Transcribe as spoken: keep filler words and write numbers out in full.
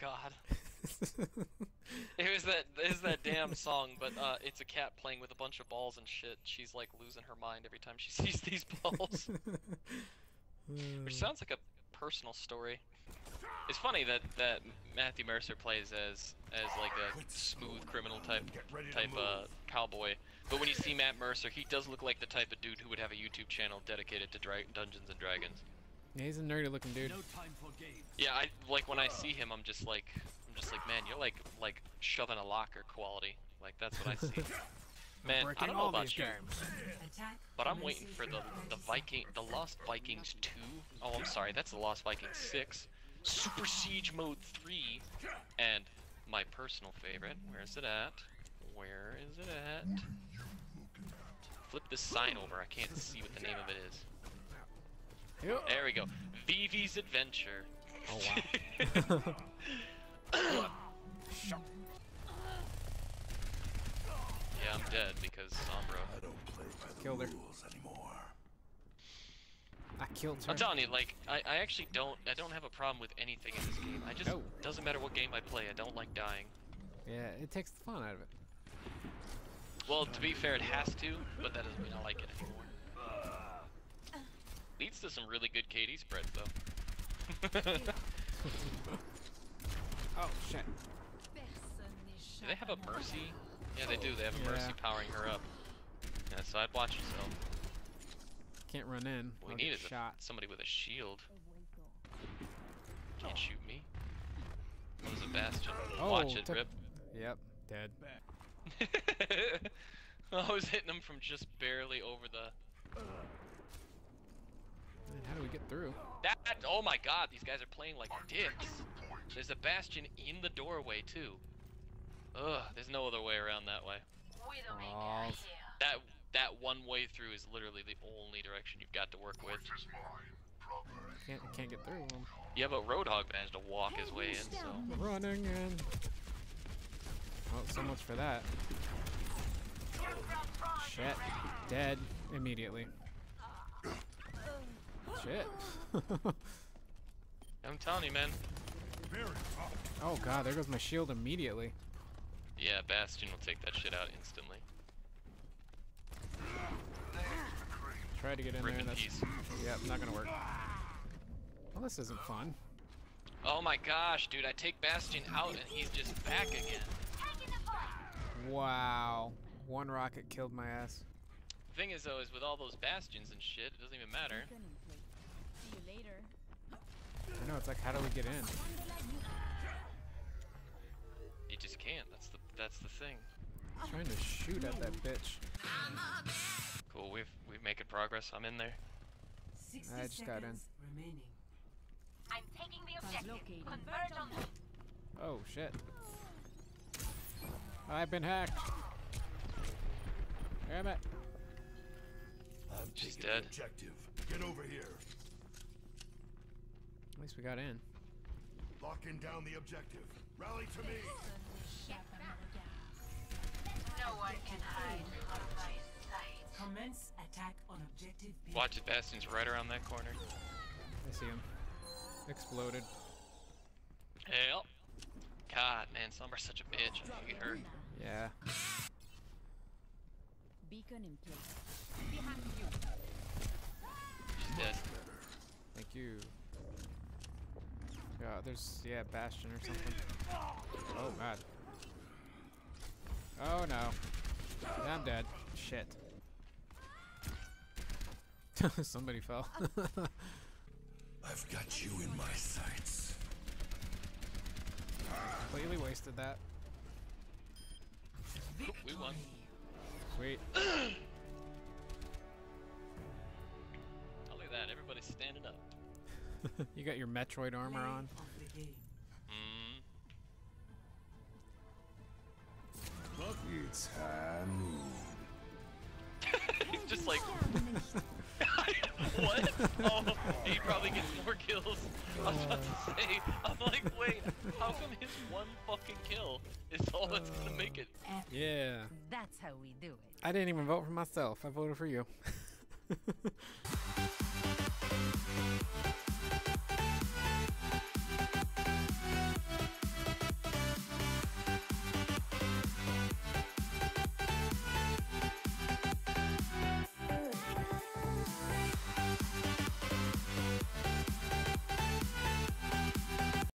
God. It was that it was that damn song, but uh, it's a cat playing with a bunch of balls and shit. She's like losing her mind every time she sees these balls. Which sounds like a personal story. It's funny that that Matthew Mercer plays as as like a smooth criminal type type uh, cowboy, but when you see Matt Mercer, he does look like the type of dude who would have a YouTube channel dedicated to dra Dungeons and Dragons. Yeah, he's a nerdy looking dude. No time for games. Yeah, I like when I see him, I'm just like, I'm just like, man, you're like like shoving a locker quality. Like that's what I see. Man, I don't know about you, but I'm waiting for the the Viking, the Lost Vikings two. Oh, I'm sorry, that's the Lost Vikings six. Super Siege Mode three, and my personal favorite. Where is it at? Where is it at? Flip this sign over. I can't see what the name of it is. There we go. V V's Adventure. Oh wow. Yeah, I'm dead because Sombra. I don't play by the killed her. Rules anymore. I killed her. I'm telling you, like, I, I actually don't, I don't have a problem with anything in this game. I just, no. Doesn't matter what game I play, I don't like dying. Yeah, it takes the fun out of it. Well, to be fair, it has to, but that doesn't mean I like it anymore. Leads to some really good K D spread, though. Oh, shit. Do they have a Mercy? Yeah, they do. They have a yeah. Mercy powering her up. Yeah, so I'd watch yourself. Can't run in. What we need is shot. A, somebody with a shield. Can't shoot me. That was a Bastion. Oh, watch it, Rip. Yep, dead. I was hitting him from just barely over the... Man, how do we get through? That! Oh my god, these guys are playing like dicks. There's a Bastion in the doorway, too. Ugh, there's no other way around that way. Oh. That that one way through is literally the only direction you've got to work with. Can't can't get through. Yeah, but Roadhog managed to walk his way in. So. Running in. Oh, so much for that. Shit, dead immediately. Shit. I'm telling you, man. Oh god, there goes my shield immediately. Yeah, Bastion will take that shit out instantly. Try to get in Rip there. That's, yeah, not gonna work. Well, this isn't fun. Oh my gosh, dude! I take Bastion out and he's just back again. Wow, one rocket killed my ass. The thing is, though, is with all those Bastions and shit, it doesn't even matter. See you later. I know, it's like, how do we get in? You just can't. That's the that's the thing. I'm trying to shoot at that bitch. Cool, we've we've making progress. I'm in there. I just got in. Remaining. I'm taking the objective. Converge on them. Oh shit! I've been hacked. Damn it! I'm She's taking dead. The objective. Get over here. At least we got in. Locking down the objective. Rally to me. No one can hide from my sight. Commence attack on objective B. Watch it, Bastion's right around that corner. I see him. Exploded. Hell. God, man, Sombra's such a bitch. I hate her. Yeah. Beacon in place. Behind you. She's dead. Thank you. Yeah, there's, yeah, Bastion or something. Oh, God. Oh, no. Yeah, I'm dead. Shit. Somebody fell. I've got you in my sights. Completely wasted that. We won. Sweet. Oh, look at that. Everybody's standing up. You got your Metroid armor on. Mm. It's high moon. He's just like, what? Oh, he probably gets more kills. I was about to say, I'm like, wait, how come his one fucking kill is all that's gonna make it? Yeah. That's how we do it. I didn't even vote for myself. I voted for you.